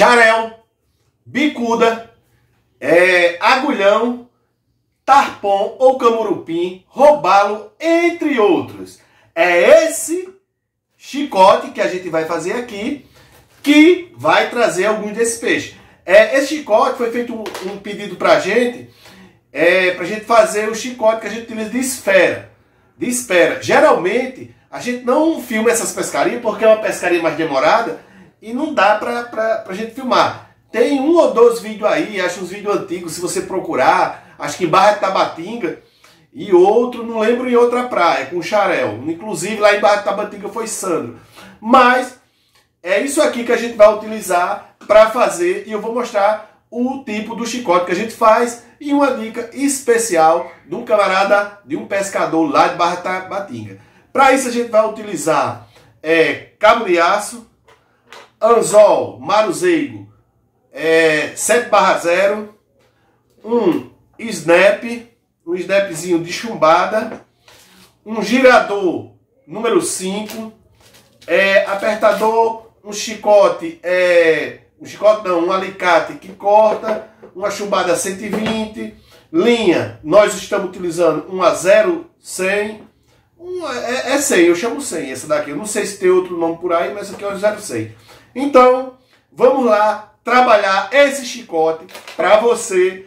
Xareu, bicuda, agulhão, tarpom ou camurupim, robalo, entre outros. É esse chicote que a gente vai fazer aqui que vai trazer alguns desses peixes. Esse chicote foi feito um pedido pra gente, pra gente fazer o chicote que a gente utiliza de esfera. Geralmente a gente não filma essas pescarias porque é uma pescaria mais demorada e não dá pra gente filmar. Tem um ou dois vídeos aí, acho uns vídeos antigos, se você procurar, acho que em Barra de Tabatinga e outro, não lembro, em outra praia, com xareu. Inclusive lá em Barra de Tabatinga foi Sandro. Mas é isso aqui que a gente vai utilizar para fazer e eu vou mostrar o tipo do chicote que a gente faz e uma dica especial de um camarada, de um pescador lá de Barra de Tabatinga. Para isso a gente vai utilizar cabo de aço, anzol maruzeigo 7/0, um snap, um snapzinho de chumbada, um girador número 5, apertador, um chicote, um alicate que corta, uma chumbada 120, linha, nós estamos utilizando uma 0/100, é 100, eu chamo 100, essa daqui, eu não sei se tem outro nome por aí, mas essa aqui é uma 0/100. Então, vamos lá trabalhar esse chicote para você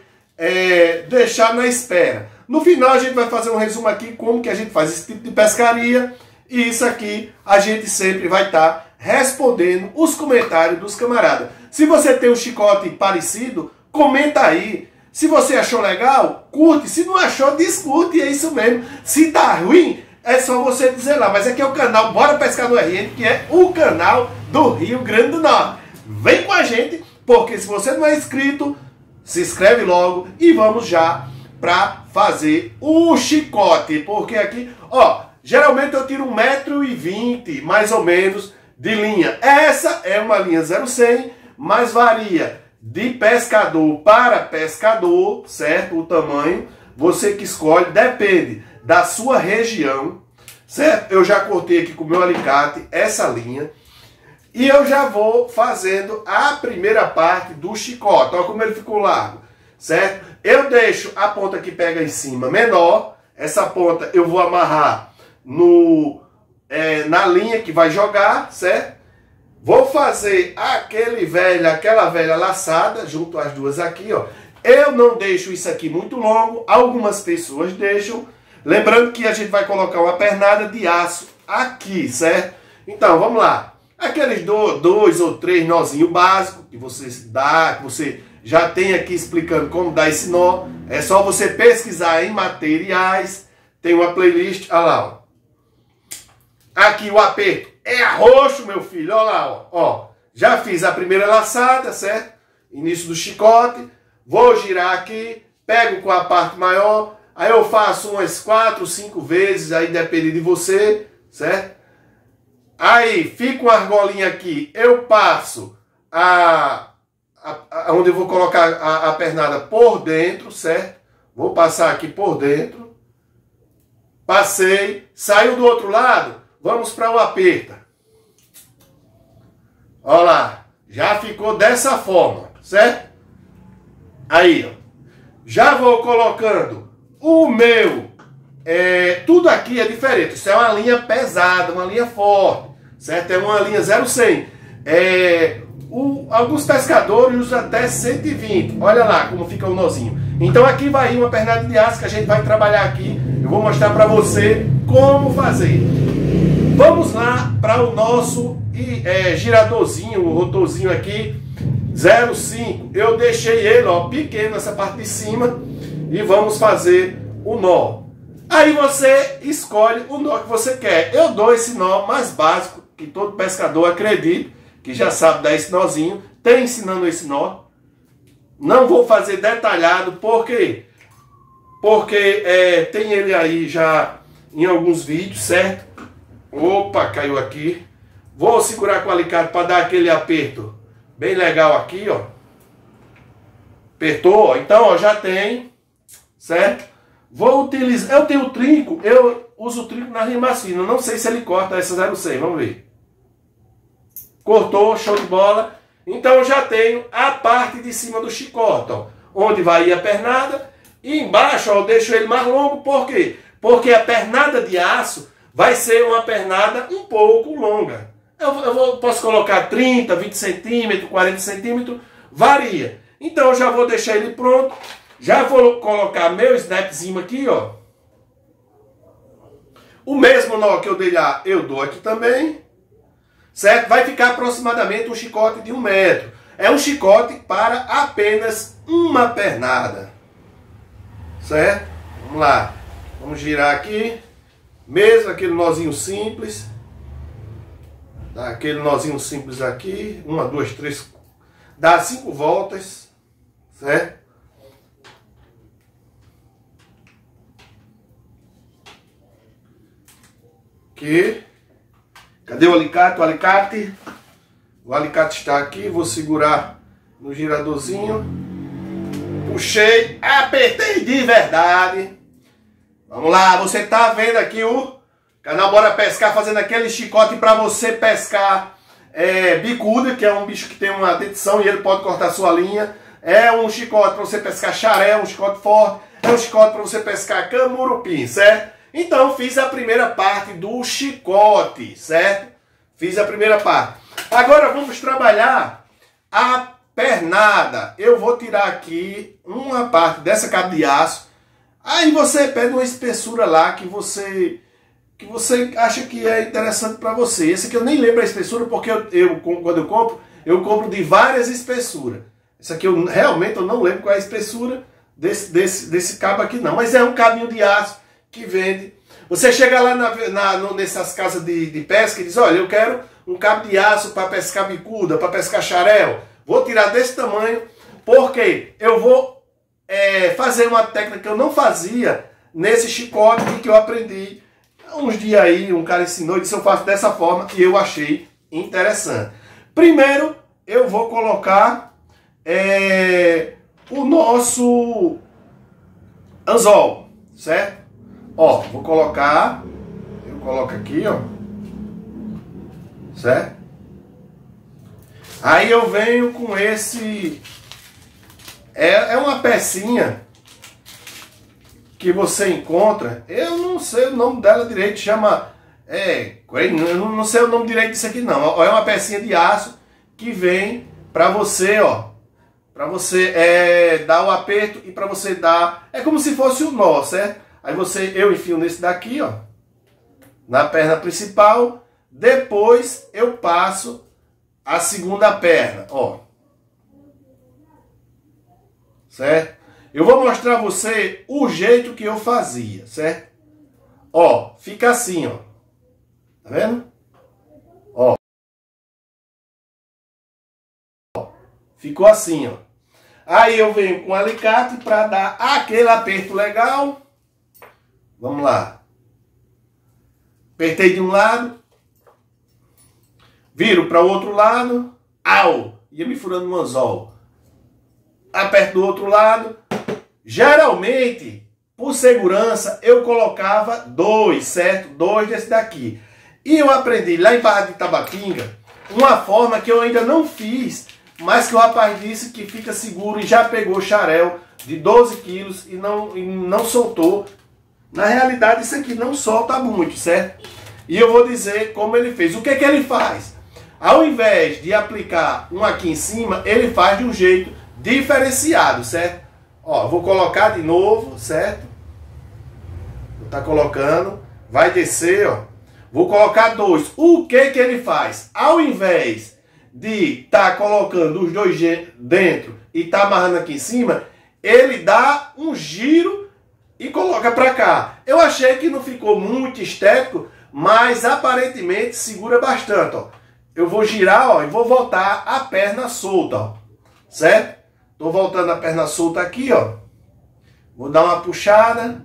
deixar na espera. No final a gente vai fazer um resumo aqui como que a gente faz esse tipo de pescaria. E isso aqui a gente sempre vai estar respondendo os comentários dos camaradas. Se você tem um chicote parecido, comenta aí. Se você achou legal, curte. Se não achou, descurte. É isso mesmo. Se tá ruim, é só você dizer lá. Mas aqui é o canal Bora Pescar no RN, que é o canal do Rio Grande do Norte. Vem com a gente, porque se você não é inscrito, se inscreve logo e vamos já para fazer o chicote. Porque aqui, ó, geralmente eu tiro 1,20 m, mais ou menos, de linha. Essa é uma linha 0/100, mas varia de pescador para pescador, certo? O tamanho, você que escolhe, depende da sua região, certo? Eu já cortei aqui com o meu alicate essa linha. E eu já vou fazendo a primeira parte do chicote. Olha como ele ficou largo, certo? Eu deixo a ponta que pega em cima menor. Essa ponta eu vou amarrar na linha que vai jogar, certo? Vou fazer aquela velha laçada, junto às duas aqui, ó. Eu não deixo isso aqui muito longo. Algumas pessoas deixam. Lembrando que a gente vai colocar uma pernada de aço aqui, certo? Então, vamos lá. Aqueles dois ou três nozinhos básicos que você dá, que você já tem aqui explicando como dar esse nó. É só você pesquisar em materiais. Tem uma playlist, olha lá, ó. Aqui o aperto é arroxo, meu filho, olha lá, ó. Já fiz a primeira laçada, certo? Início do chicote. Vou girar aqui, pego com a parte maior. Aí eu faço umas 4 ou 5 vezes, aí depende de você, certo? Aí fica uma argolinha aqui, eu passo onde eu vou colocar a pernada por dentro, certo? Vou passar aqui por dentro. Passei, saiu do outro lado, vamos para o aperto. Olha lá, já ficou dessa forma, certo? Aí, ó. Já vou colocando o meu... tudo aqui é diferente. Isso é uma linha pesada, uma linha forte, certo? É uma linha 0/100. Alguns pescadores usam até 120. Olha lá como fica o nozinho. Então aqui vai uma pernada de aço que a gente vai trabalhar aqui. Eu vou mostrar para você como fazer. Vamos lá para o nosso giradorzinho, o rotorzinho aqui 0,5. Eu deixei ele, ó, pequeno, essa parte de cima. E vamos fazer o nó. Aí você escolhe o nó que você quer. Eu dou esse nó mais básico, que todo pescador, acredito, que já sabe dar esse nozinho. Tem ensinando esse nó. Não vou fazer detalhado, porque tem ele aí já em alguns vídeos, certo? Opa, caiu aqui. Vou segurar com o alicate para dar aquele aperto bem legal aqui, ó. Apertou, ó. Então, ó, já tem, certo? Vou utilizar, eu tenho trinco, eu uso o trinco na linha macia, não sei se ele corta essa 0/100, vamos ver. Cortou, show de bola. Então eu já tenho a parte de cima do chicote, ó, onde vai a pernada. E embaixo, ó, eu deixo ele mais longo. Por quê? Porque a pernada de aço vai ser uma pernada um pouco longa. Eu posso colocar 30, 20 centímetros, 40 centímetros, varia. Então eu já vou deixar ele pronto. Já vou colocar meu snapzinho aqui, ó. O mesmo nó que eu dei lá, eu dou aqui também. Certo? Vai ficar aproximadamente um chicote de 1 metro. É um chicote para apenas uma pernada. Certo? Vamos lá. Vamos girar aqui. Mesmo aquele nozinho simples. Dá aquele nozinho simples aqui. 1, 2, 3. Dá 5 voltas. Certo? Aqui. Cadê o alicate? O alicate? O alicate está aqui. Vou segurar no giradorzinho. Puxei. Apertei de verdade. Vamos lá. Você está vendo aqui o canal Bora Pescar fazendo aquele chicote para você pescar bicuda, que é um bicho que tem uma dentição e ele pode cortar sua linha. É um chicote para você pescar xaré, um chicote forte. É um chicote para você pescar camurupim, certo? Então, fiz a primeira parte do chicote, certo? Fiz a primeira parte. Agora vamos trabalhar a pernada. Eu vou tirar aqui uma parte dessa cabo de aço. Aí você pega uma espessura lá que você acha que é interessante para você. Esse aqui eu nem lembro a espessura, porque quando eu compro de várias espessuras. Esse aqui eu realmente não lembro qual é a espessura desse cabo aqui não. Mas é um cabinho de aço que vende. Você chega lá nessas casas de pesca e diz: olha, eu quero um cabo de aço para pescar bicuda, para pescar xarel. Vou tirar desse tamanho, porque eu vou fazer uma técnica que eu não fazia nesse chicote que eu aprendi. Uns dias aí, um cara ensinou e disse: eu faço dessa forma, que eu achei interessante. Primeiro, eu vou colocar o nosso anzol, certo? Ó, vou colocar, eu coloco aqui, ó, certo? Aí eu venho com esse, é uma pecinha que você encontra, eu não sei o nome dela direito, chama, eu não sei o nome direito disso aqui não, é uma pecinha de aço que vem pra você, ó. Pra você dar o aperto e pra você dar, é como se fosse um nó, certo? Aí eu enfio nesse daqui, ó, na perna principal, depois eu passo a segunda perna, ó. Certo? Eu vou mostrar a você o jeito que eu fazia, certo? Ó, fica assim, ó. Tá vendo? Ó. Ficou assim, ó. Aí eu venho com o alicate para dar aquele aperto legal. Vamos lá. Apertei de um lado. Viro para o outro lado. Au! Ia me furando no anzol. Aperto do outro lado. Geralmente, por segurança, eu colocava 2, certo? 2 desse daqui. E eu aprendi lá em Barra de Tabatinga uma forma que eu ainda não fiz, mas que o rapaz disse que fica seguro e já pegou xarel de 12 quilos e não soltou. Na realidade, isso aqui não solta muito, certo? E eu vou dizer como ele fez. O que é que ele faz? Ao invés de aplicar um aqui em cima, ele faz de um jeito diferenciado, certo? Ó, vou colocar de novo, certo? Vou estar colocando. Vai descer, ó. Vou colocar 2. O que é que ele faz? Ao invés de estar colocando os 2 dentro e estar amarrando aqui em cima, ele dá um giro e coloca pra cá. Eu achei que não ficou muito estético, mas aparentemente segura bastante, ó. Eu vou girar, ó, e vou voltar a perna solta, ó. Certo? Tô voltando a perna solta aqui, ó. Vou dar uma puxada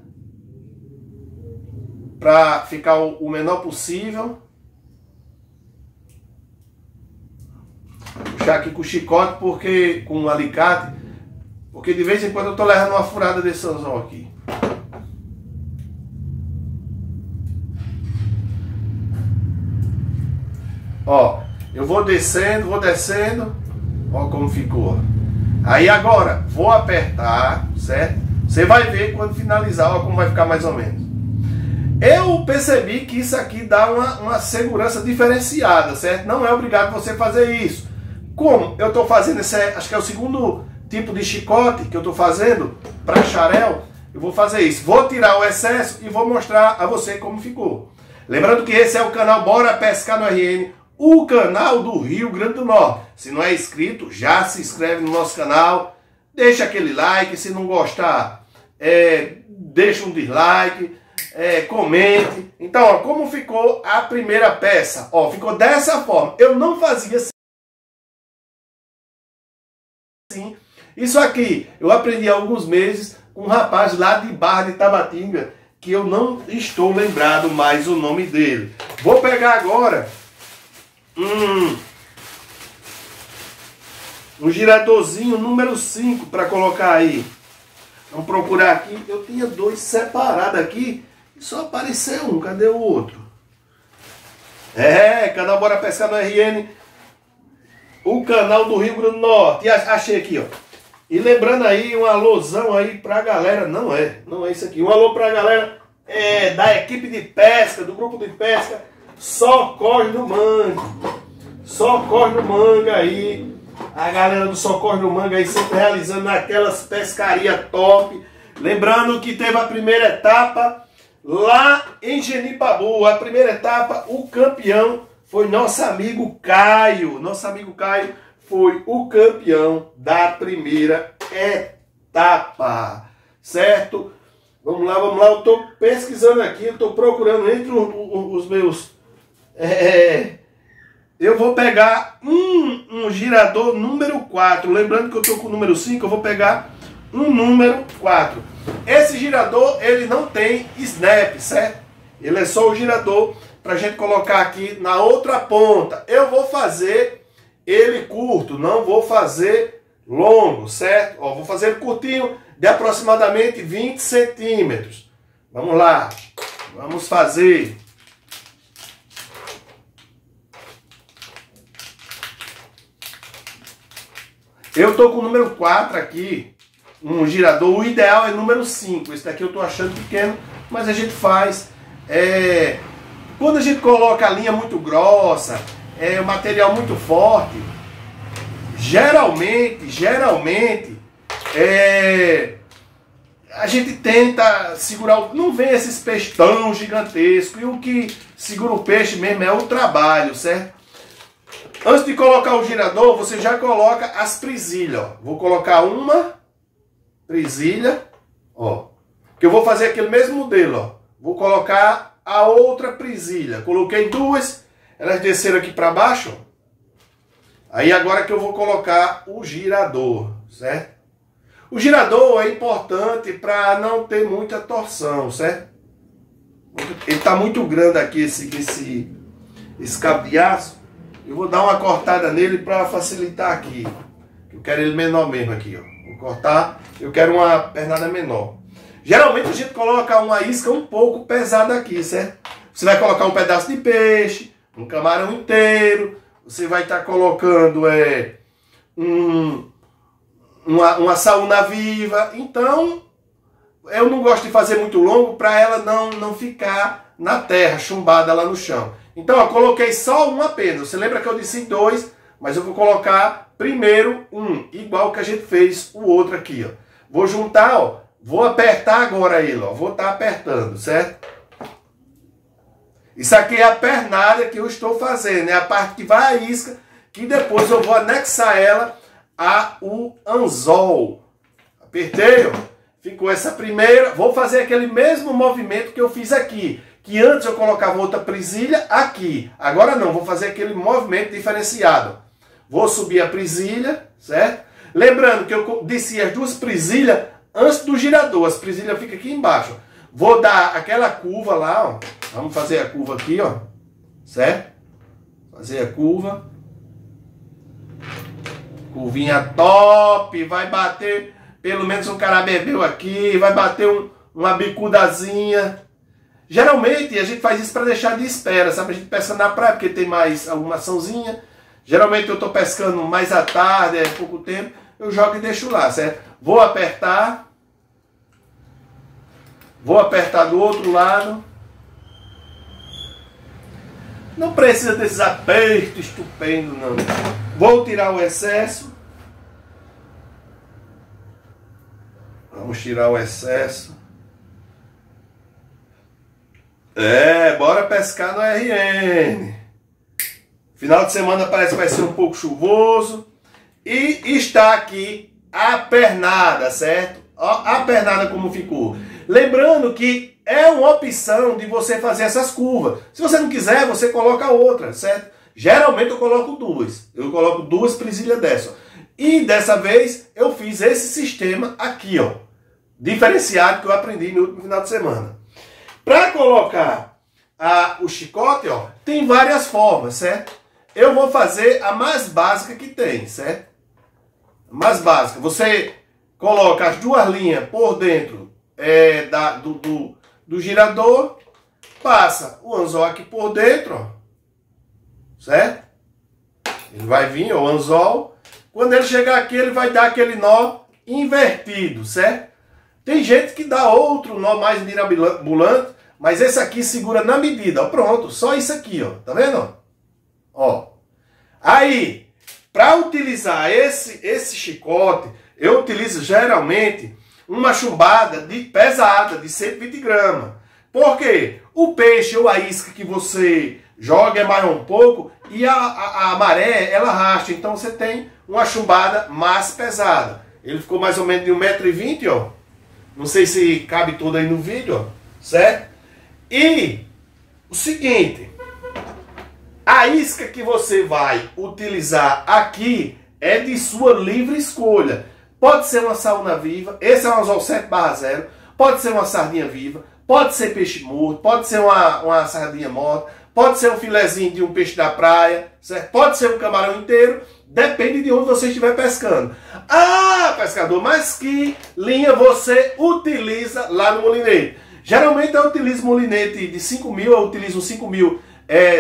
pra ficar o menor possível. Puxar aqui com o chicote, porque com o alicate, porque de vez em quando eu tô levando uma furada desse anzol aqui. Ó, eu vou descendo, Ó como ficou. Aí agora, vou apertar, certo? Você vai ver quando finalizar, ó como vai ficar mais ou menos. Eu percebi que isso aqui dá uma segurança diferenciada, certo? Não é obrigado você fazer isso. Como eu estou fazendo, esse acho que é o segundo tipo de chicote que eu estou fazendo para xarel, eu vou fazer isso. Vou tirar o excesso e vou mostrar a você como ficou. Lembrando que esse é o canal Bora Pescar no RN, o canal do Rio Grande do Norte. Se não é inscrito, já se inscreve no nosso canal, deixa aquele like, se não gostar, deixa um dislike, comente. Então, ó, como ficou a primeira peça? Ó, ficou dessa forma. Eu não fazia assim. Isso aqui eu aprendi há alguns meses com um rapaz lá de Barra de Tabatinga, que eu não estou lembrado mais o nome dele. Vou pegar agora um giratorzinho número 5 para colocar aí. Vamos procurar aqui. Eu tinha dois separados aqui e só apareceu um. Cadê o outro? É, canal Bora Pescar no RN, o canal do Rio Grande do Norte. E achei aqui, ó. E lembrando aí, um alôzão aí pra galera. Não é isso aqui. Um alô pra galera da equipe de pesca, do grupo de pesca Socorro do Mangue. Socorro do Mangue aí. A galera do Socorro do Mangue aí sempre realizando aquelas pescarias top. Lembrando que teve a primeira etapa lá em Genipabu. A primeira etapa, o campeão foi nosso amigo Caio. Nosso amigo Caio foi o campeão da primeira etapa, certo? Vamos lá, eu estou pesquisando aqui, eu estou procurando entre os meus... eu vou pegar um girador número 4, lembrando que eu estou com o número 5, eu vou pegar um número 4. Esse girador, ele não tem snap, certo? Ele é só o girador para a gente colocar aqui na outra ponta. Eu vou fazer ele curto, não vou fazer longo, certo? Ó, vou fazer ele curtinho, de aproximadamente 20 centímetros. Vamos lá, vamos fazer. Eu tô com o número 4 aqui, um girador, o ideal é número 5. Esse daqui eu tô achando pequeno, mas a gente faz... Quando a gente coloca a linha muito grossa, um material muito forte, geralmente a gente tenta segurar, não vem esses peixes tão gigantescos, e o que segura o peixe mesmo é o trabalho, certo? Antes de colocar o girador, você já coloca as presilhas, ó. Vou colocar uma presilha, ó, que eu vou fazer aquele mesmo modelo, ó. Vou colocar a outra presilha, coloquei duas. Elas desceram aqui para baixo. Aí agora que eu vou colocar o girador, certo? O girador é importante para não ter muita torção, certo? Ele está muito grande aqui, esse cabiaço. Eu vou dar uma cortada nele para facilitar aqui. Eu quero ele menor mesmo aqui, ó. Vou cortar, eu quero uma pernada menor. Geralmente a gente coloca uma isca um pouco pesada aqui, certo? Você vai colocar um pedaço de peixe, um camarão inteiro, você vai estar colocando uma saúna viva. Então, eu não gosto de fazer muito longo para ela não ficar na terra, chumbada lá no chão. Então, eu coloquei só um apenas. Você lembra que eu disse dois, mas eu vou colocar primeiro um, igual que a gente fez o outro aqui, ó. Vou juntar, ó, vou apertar agora ele, ó, vou estar apertando, certo? Isso aqui é a pernada que eu estou fazendo, é a parte que vai a isca, que depois eu vou anexar ela ao anzol. Apertei, ó. Ficou essa primeira. Vou fazer aquele mesmo movimento que eu fiz aqui, que antes eu colocava outra presilha aqui. Agora não, vou fazer aquele movimento diferenciado. Vou subir a presilha, certo? Lembrando que eu desci as duas presilhas antes do girador. As presilhas ficam aqui embaixo. Vou dar aquela curva lá, ó. Vamos fazer a curva aqui, ó. Certo? Fazer a curva. Curvinha top. Vai bater pelo menos um carabebeu aqui. Vai bater uma bicudazinha. Geralmente a gente faz isso para deixar de espera, sabe? A gente pesca na praia porque tem mais alguma açãozinha. Geralmente eu estou pescando mais à tarde, é pouco tempo, eu jogo e deixo lá, certo? Vou apertar do outro lado. Não precisa desses apertos estupendos, não. Vou tirar o excesso. Vamos tirar o excesso. É, bora pescar no RN. Final de semana parece que vai ser um pouco chuvoso. E está aqui a pernada, certo? Ó, a pernada como ficou. Lembrando que é uma opção de você fazer essas curvas. Se você não quiser, você coloca outra, certo? Geralmente eu coloco duas. Eu coloco duas presilhas dessa. E dessa vez eu fiz esse sistema aqui, ó. Diferenciado que eu aprendi no último final de semana. Para colocar o chicote, ó, tem várias formas, certo? Eu vou fazer a mais básica que tem, certo? A mais básica. Você coloca as duas linhas por dentro do girador, passa o anzol aqui por dentro, ó, certo? Ele vai vir, ó, o anzol. Quando ele chegar aqui, ele vai dar aquele nó invertido, certo? Tem gente que dá outro nó mais mirabolante, mas esse aqui segura na medida, ó, pronto, só isso aqui, ó, tá vendo? Ó. Aí, para utilizar esse chicote, eu utilizo geralmente uma chumbada pesada, de 120 gramas. Por quê? O peixe ou a isca que você joga é maior um pouco e a maré, ela arrasta, então você tem uma chumbada mais pesada. Ele ficou mais ou menos de 1,20 m, ó. Não sei se cabe tudo aí no vídeo, ó, certo? E o seguinte, a isca que você vai utilizar aqui é de sua livre escolha. Pode ser uma saúna viva, esse é um anzol 7/0, pode ser uma sardinha viva, pode ser peixe morto, pode ser uma sardinha morta, pode ser um filezinho de um peixe da praia, certo? Pode ser um camarão inteiro, depende de onde você estiver pescando. Ah, pescador, mas que linha você utiliza lá no molinete? Geralmente eu utilizo molinete de 5.000, eu utilizo 5.000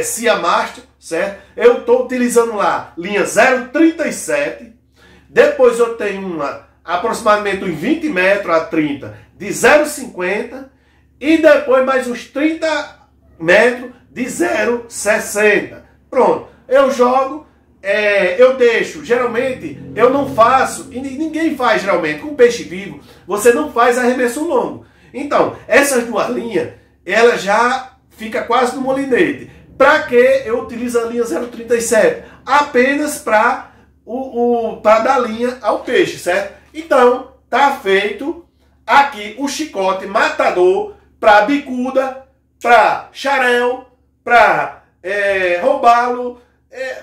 Siamastro, certo? Eu estou utilizando lá linha 0,37, depois eu tenho uma aproximadamente uns 20 metros a 30 de 0,50 e depois mais uns 30 metros de 0,60. Pronto, eu jogo, eu deixo, geralmente eu não faço, e ninguém faz geralmente, com peixe vivo, você não faz arremesso longo. Então, essas duas linhas, ela já fica quase no molinete. Para que eu utilizo a linha 0,37? Apenas para dar linha ao peixe, certo? Então, tá feito aqui o chicote matador para bicuda, para xareu, para robalo,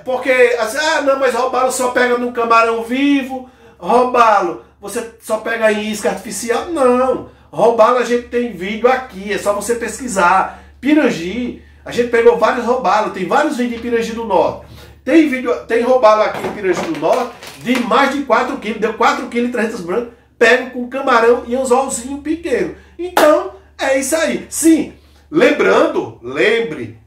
porque, assim, ah, não, mas robalo só pega no camarão vivo, robalo você só pega em isca artificial. Não, robalo a gente tem vídeo aqui, é só você pesquisar. Pirangi, a gente pegou vários robalos, tem vários vídeos de Pirangi do Norte. Tem robalo aqui em Pirangi do Norte de mais de 4 kg, deu 4,3 kg branco, pego com camarão e anzolzinho pequeno. Então, é isso aí. Sim, lembre,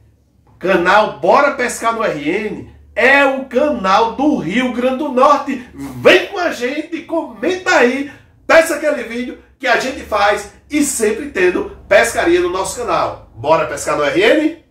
canal Bora Pescar no RN é o canal do Rio Grande do Norte. Vem com a gente, comenta aí, peça aquele vídeo que a gente faz e sempre tendo pescaria no nosso canal. Bora pescar no RN?